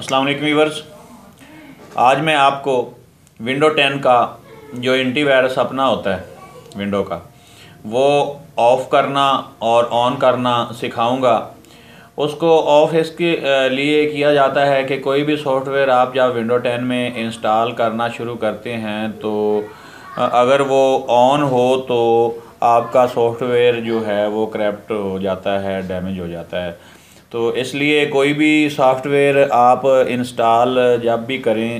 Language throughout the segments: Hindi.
अस्सलाम वालेकुम व्यूअर्स, आज मैं आपको विंडो 10 का जो एंटीवायरस अपना होता है विंडो का, वो ऑफ़ करना और ऑन करना सिखाऊंगा। उसको ऑफ़ इसके लिए किया जाता है कि कोई भी सॉफ्टवेयर आप जब विंडो 10 में इंस्टॉल करना शुरू करते हैं तो अगर वो ऑन हो तो आपका सॉफ्टवेयर जो है वो करप्ट हो जाता है, डैमेज हो जाता है। तो इसलिए कोई भी सॉफ्टवेयर आप इंस्टॉल जब भी करें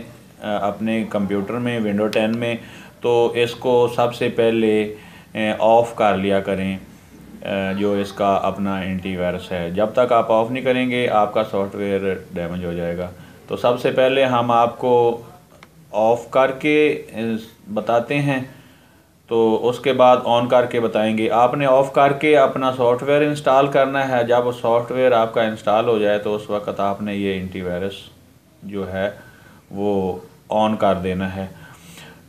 अपने कंप्यूटर में विंडो 10 में, तो इसको सबसे पहले ऑफ़ कर लिया करें जो इसका अपना एंटीवायरस है। जब तक आप ऑफ़ नहीं करेंगे आपका सॉफ्टवेयर डैमेज हो जाएगा। तो सबसे पहले हम आपको ऑफ़ करके बताते हैं, तो उसके बाद ऑन करके बताएंगे। आपने ऑफ़ करके अपना सॉफ्टवेयर इंस्टॉल करना है। जब सॉफ्टवेयर आपका इंस्टॉल हो जाए तो उस वक्त आपने ये एंटीवायरस जो है वो ऑन कर देना है।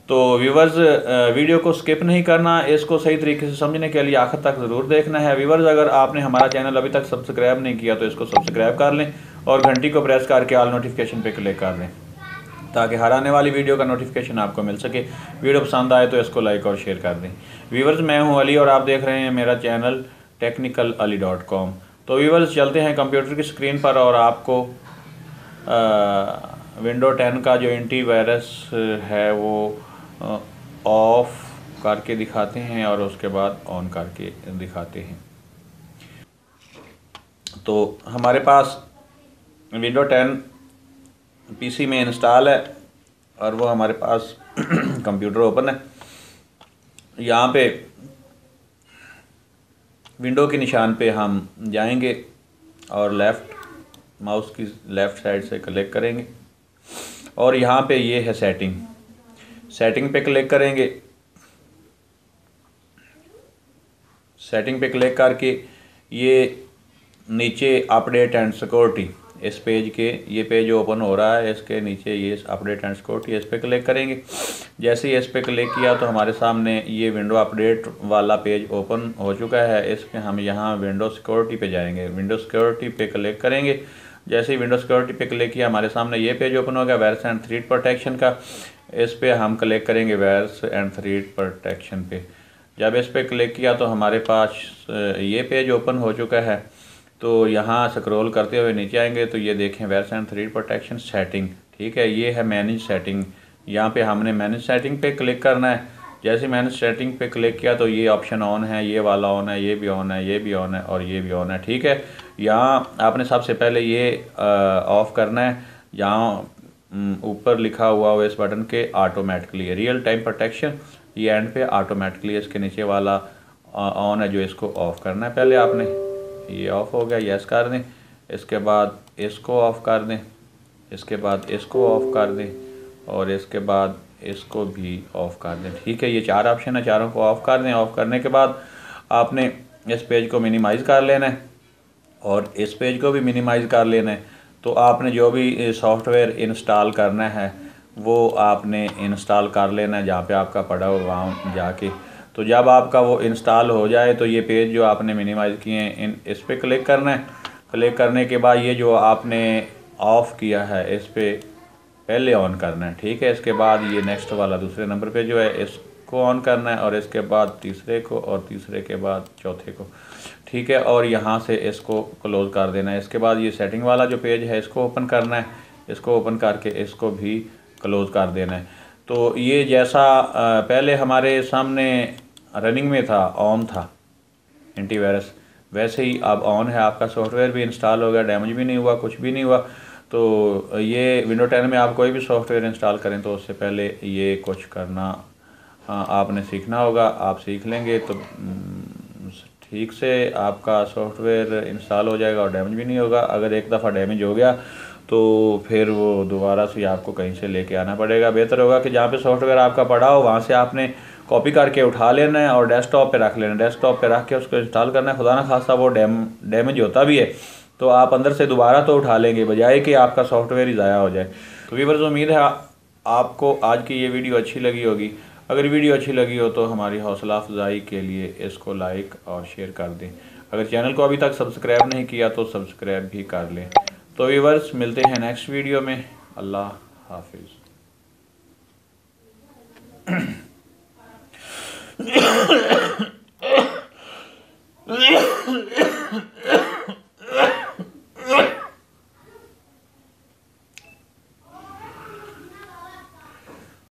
तो व्यूवर्स, वीडियो को स्किप नहीं करना, इसको सही तरीके से समझने के लिए आखिर तक ज़रूर देखना है। व्यूवर्स, अगर आपने हमारा चैनल अभी तक सब्सक्राइब नहीं किया तो इसको सब्सक्राइब कर लें और घंटी को प्रेस करके ऑल नोटिफिकेशन पर क्लिक कर दें ताकि हर आने वाली वीडियो का नोटिफिकेशन आपको मिल सके। वीडियो पसंद आए तो इसको लाइक और शेयर कर दें। व्यूअर्स, मैं हूं अली और आप देख रहे हैं मेरा चैनल technicalali.com। तो व्यूअर्स, चलते हैं कंप्यूटर की स्क्रीन पर और आपको विंडो 10 का जो एंटीवायरस है वो ऑफ करके दिखाते हैं और उसके बाद ऑन करके दिखाते हैं। तो हमारे पास विंडो 10 पीसी में इंस्टॉल है और वो हमारे पास कंप्यूटर ओपन है। यहाँ पे विंडो के निशान पे हम जाएंगे और लेफ़्ट माउस की लेफ़्ट साइड से क्लिक करेंगे और यहाँ पे ये है सेटिंग पे क्लिक करेंगे। सेटिंग पे क्लिक करके ये नीचे अपडेट एंड सिक्योरिटी, इस पेज के ये पेज ओपन हो रहा है, इसके नीचे ये अपडेट एंड सिक्योरिटी, इस पर क्लिक करेंगे। जैसे ही इस पर क्लिक किया तो हमारे सामने ये विंडो अपडेट वाला पेज ओपन हो चुका है। इस पर हम यहाँ विंडो सिक्योरिटी पे जाएंगे, विंडो सिक्योरिटी पे क्लिक करेंगे। जैसे ही विंडो सिक्योरिटी पे क्लिक किया हमारे सामने ये पेज ओपन होगा वायरस एंड थ्रेट प्रोटेक्शन का। इस पर हम क्लिक करेंगे वायरस एंड थ्रेट प्रोटेक्शन पे। जब इस पर क्लिक किया तो हमारे पास ये पेज ओपन हो चुका है। तो यहाँ स्क्रॉल करते हुए नीचे आएंगे तो ये देखें virus and threat protection setting, ठीक है, ये है मैनेज सेटिंग। यहाँ पे हमने मैनेज सेटिंग पे क्लिक करना है। जैसे मैनेज सेटिंग पे क्लिक किया तो ये ऑप्शन ऑन है, ये वाला ऑन है, ये भी ऑन है, ये भी ऑन है और ये भी ऑन है, ठीक है। यहाँ आपने सबसे पहले ये ऑफ़ करना है। यहाँ ऊपर लिखा हुआ हो इस बटन के ऑटोमेटिकली रियल टाइम प्रोटेक्शन, ये एंड पे ऑटोमेटिकली, इसके नीचे वाला ऑन है जो इसको ऑफ़ करना है। पहले आपने ये ऑफ़ हो गया, यस कर दें। इसके बाद इसको ऑफ़ कर दें, इसके बाद इसको ऑफ़ कर दें और इसके बाद इसको भी ऑफ़ कर दें, ठीक है। ये चार ऑप्शन है, चारों को ऑफ़ कर दें। ऑफ़ करने के बाद आपने इस पेज को मिनिमाइज़ कर लेना है और इस पेज को भी मिनिमाइज़ कर लेना है। तो आपने जो भी सॉफ्टवेयर इंस्टॉल करना है वो आपने इंस्टॉल कर लेना है जहाँ पर आपका पड़ा हो वहाँ जाके। तो जब आपका वो इंस्टॉल हो जाए तो ये पेज जो आपने मिनिमाइज़ किए हैं इस पर क्लिक करना है। क्लिक करने के बाद ये जो आपने ऑफ़ किया है इस पर पहले ऑन करना है, ठीक है। इसके बाद ये नेक्स्ट वाला दूसरे नंबर पे जो है इसको ऑन करना है और इसके बाद तीसरे को और तीसरे के बाद चौथे को, ठीक है। और यहाँ से इसको क्लोज़ कर देना है। इसके बाद ये सेटिंग वाला जो पेज है इसको ओपन करना है, इसको ओपन करके इसको भी क्लोज़ कर देना है। तो ये जैसा पहले हमारे सामने रनिंग में था, ऑन था एंटीवायरस, वैसे ही अब ऑन है। आपका सॉफ्टवेयर भी इंस्टॉल हो गया, डैमेज भी नहीं हुआ, कुछ भी नहीं हुआ। तो ये विंडो 10 में आप कोई भी सॉफ्टवेयर इंस्टॉल करें तो उससे पहले ये कुछ करना आपने सीखना होगा। आप सीख लेंगे तो ठीक से आपका सॉफ्टवेयर इंस्टॉल हो जाएगा और डैमेज भी नहीं होगा। अगर एक दफ़ा डैमेज हो गया तो फिर वो दोबारा से आपको कहीं से लेके आना पड़ेगा। बेहतर होगा कि जहाँ पे सॉफ्टवेयर आपका पड़ा हो वहाँ से आपने कॉपी करके उठा लेना है और डेस्कटॉप पे रख लेना है। डेस्कटॉप पे रख के उसको इंस्टॉल करना है। खुदा ना खासा वो डैमेज होता भी है तो आप अंदर से दोबारा तो उठा लेंगे, बजाय कि आपका सॉफ्टवेयर ही ज़ाया हो जाए। तो व्यूअर्स, उम्मीद है आपको आज की ये वीडियो अच्छी लगी होगी। अगर वीडियो अच्छी लगी हो तो हमारी हौसला अफजाई के लिए इसको लाइक और शेयर कर दें। अगर चैनल को अभी तक सब्सक्राइब नहीं किया तो सब्सक्राइब भी कर लें। तो व्यूवर्स मिलते हैं नेक्स्ट वीडियो में। अल्लाह हाफिज़।